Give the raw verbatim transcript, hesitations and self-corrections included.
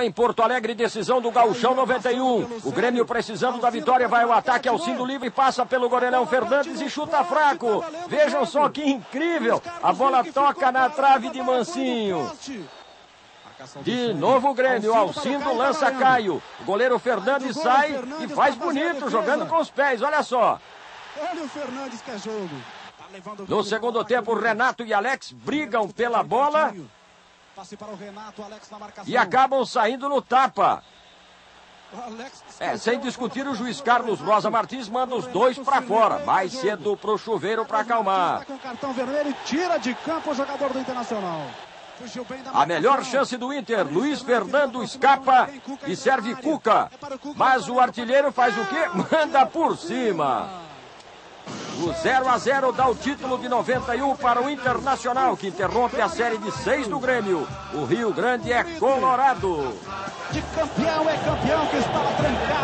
Em Porto Alegre, decisão do Gauchão noventa e um. O Grêmio precisando da vitória vai ao ataque, Alcindo livre, passa pelo goleirão Fernandes e chuta fraco. Vejam só que incrível, a bola toca na trave de Mansinho. De novo o Grêmio, Alcindo lança Caio. O goleiro Fernandes sai e faz bonito, jogando com os pés, olha só. Olha o Fernandes que é jogo. No segundo tempo, Renato e Alex brigam pela bola. Passe para o Renato, Alex na marcação. E acabam saindo no tapa. É, sem discutir, o juiz Carlos Rosa Martins manda os dois para fora. Mais cedo para o chuveiro para acalmar. Com cartão vermelho e tira de campo o jogador do Internacional. A melhor chance do Inter, Luiz Fernando escapa e serve Cuca. Mas o artilheiro faz o quê? Manda por cima. O zero a zero dá o título de noventa e um para o Internacional, que interrompe a série de seis do Grêmio. O Rio Grande é colorado. De campeão é campeão que estava trancado.